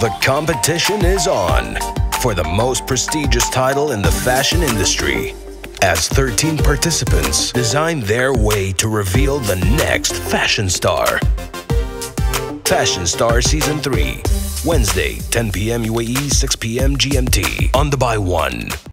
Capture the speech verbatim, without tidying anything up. The competition is on for the most prestigious title in the fashion industry, as thirteen participants design their way to reveal the next Fashion Star. Fashion Star Season three, Wednesday, ten p m U A E, six p m G M T on Dubai One.